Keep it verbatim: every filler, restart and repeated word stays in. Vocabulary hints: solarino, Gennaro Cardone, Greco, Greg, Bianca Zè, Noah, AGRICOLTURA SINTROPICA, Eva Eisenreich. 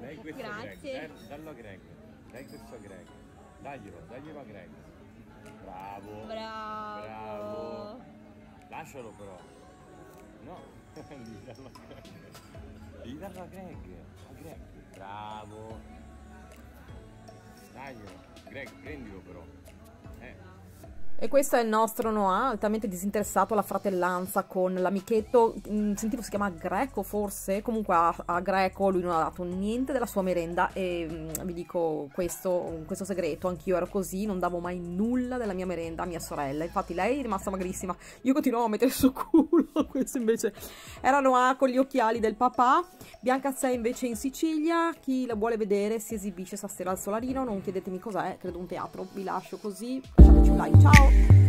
Lei questo grazie. Greg, dallo Greg. Lei questo Greg. Daglielo, daglielo a Greg. Bravo. Bravo. Bravo. Lascialo però. No, gli dallo a Greg. Gli dallo a Greg. A Greg. Bravo. Daglielo. Greg, prendilo però. Eh. E questo è il nostro Noah, altamente disinteressato alla fratellanza con l'amichetto, sentivo si chiama Greco forse, comunque a, a Greco lui non ha dato niente della sua merenda e vi dico questo, questo segreto, anch'io ero così, non davo mai nulla della mia merenda a mia sorella, infatti lei è rimasta magrissima, io continuavo a mettere sul culo, questo invece era Noah con gli occhiali del papà. Bianca Zè invece in Sicilia, chi la vuole vedere si esibisce stasera al Solarino, non chiedetemi cos'è, credo un teatro, vi lascio così, lasciateci un like, ciao!